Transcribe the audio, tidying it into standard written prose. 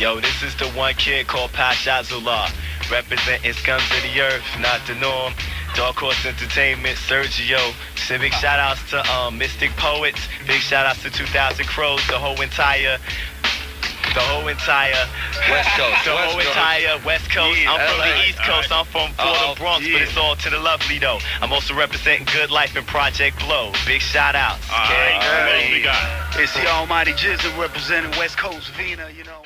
Yo, this is the one kid called Pasha Zula, representing Scums of the Earth, not the norm. Dark Horse Entertainment, Sergio. So big shout outs to Mystic Poets, big shout outs to 2000 Crows, the whole entire West Coast. The whole entire West Coast. Yeah, I'm from the East Coast. I'm from Florida, Bronx, but it's all to the lovely though. I'm also representing Good Life and Project Blowed. Big shout outs. Okay, what else we got? It's the Almighty Jizzle representing West Coast Vena, you know.